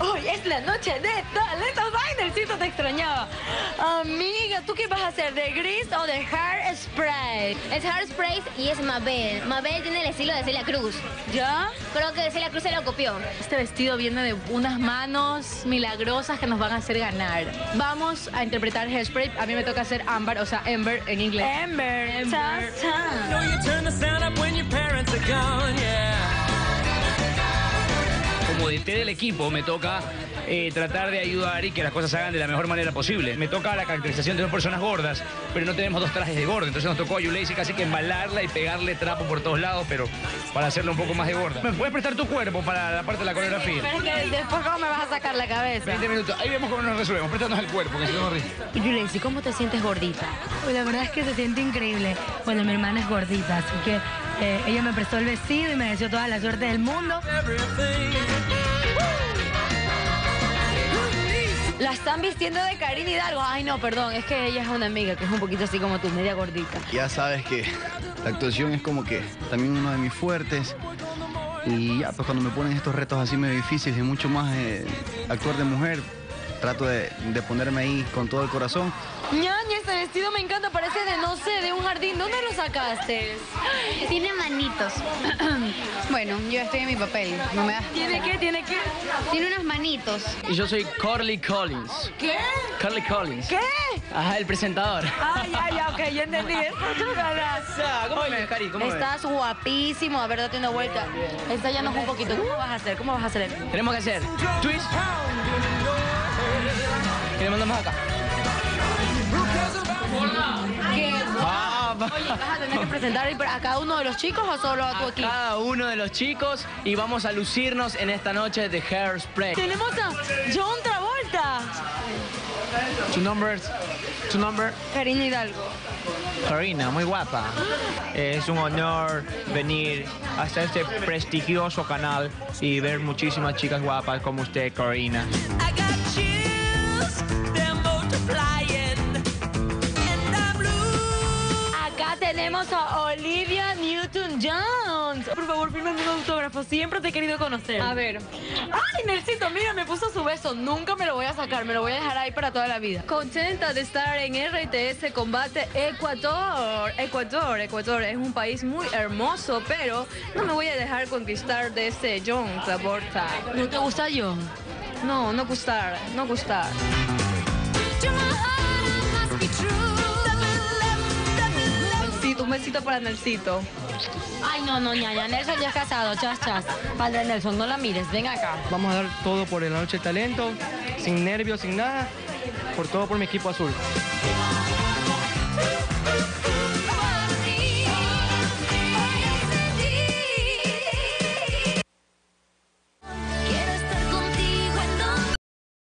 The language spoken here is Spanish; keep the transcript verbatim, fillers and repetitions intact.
Hoy es la noche de talentos. Ay, Nelsito, te extrañaba. Amiga, ¿tú qué vas a hacer? ¿De gris o de hairspray? Es hairspray y es Mabel. Mabel tiene el estilo de Celia Cruz. ¿Ya? Creo que Celia Cruz se lo copió. Este vestido viene de unas manos milagrosas que nos van a hacer ganar. Vamos a interpretar Hairspray. A mí me toca hacer Amber, o sea, Amber en inglés. Amber. Amber. Como D T del equipo, me toca eh, tratar de ayudar y que las cosas se hagan de la mejor manera posible. Me toca la caracterización de dos personas gordas, pero no tenemos dos trajes de gordo. Entonces nos tocó a Yuley casi que embalarla y pegarle trapo por todos lados, pero para hacerla un poco más de gorda. ¿Me puedes prestar tu cuerpo para la parte de la coreografía? Pero es que después, ¿cómo me vas a sacar la cabeza? veinte minutos. Ahí vemos cómo nos resolvemos. Préstanos el cuerpo, que se nos ríe. Yuley, ¿cómo te sientes gordita? Pues la verdad es que se siente increíble. Bueno, mi hermana es gordita, así que eh, ella me prestó el vestido y me deseó toda la suerte del mundo. La están vistiendo de Karina Hidalgo. Ay, no, perdón, es que ella es una amiga que es un poquito así como tú, media gordita. Ya sabes que la actuación es como que también uno de mis fuertes. Y ya, pues cuando me ponen estos retos así medio difíciles y mucho más eh, actuar de mujer, trato de, de ponerme ahí con todo el corazón. Ñaña, este vestido me encanta, parece de, no sé, de un jardín. ¿Dónde lo sacaste? Tiene manitos. Bueno, yo estoy en mi papel. No me das. ¿Tiene qué? ¿Tiene qué? Tiene unos manitos. Y yo soy Carly Collins. ¿Qué? Carly Collins. ¿Qué? Ajá, el presentador. Ah, ya, ya, ok, ya entendí. ¿Cómo ves, Cari? ¿Cómo Estás ves? Guapísimo, a ver, date una vuelta. Ensáyanos un poquito. ¿Cómo vas a hacer? ¿Cómo vas a hacer? Tenemos que hacer twist. Y le mandamos acá. ¿Qué? Oye, ¿vas a tener que presentar a cada uno de los chicos o solo a tu equipo? A cada uno de los chicos, y vamos a lucirnos en esta noche de Hairspray. Tenemos a John Travolta. Tu nombre, tu nombre. Karina Hidalgo. Karina, muy guapa. Es un honor venir hasta este prestigioso canal y ver muchísimas chicas guapas como usted, Karina. Acá tenemos a Olivia Newton-John. Por favor, fírmame un autógrafo. Siempre te he querido conocer. A ver. ¡Ay, Nelsito! Mira, me puso su beso. Nunca me lo voy a sacar. Me lo voy a dejar ahí para toda la vida. Contenta de estar en R T S Combate Ecuador. Ecuador, Ecuador es un país muy hermoso, pero no me voy a dejar conquistar de ese John Travolta. ¿No te gusta John? No, no gustar, no gustar. Nelsito, un besito para Nelsito. Ay, no, no, ñaña, Nelson ya es casado, chas, chas. Padre Nelson, no la mires, ven acá. Vamos a dar todo por la noche de talento, sin nervios, sin nada, por todo por mi equipo azul.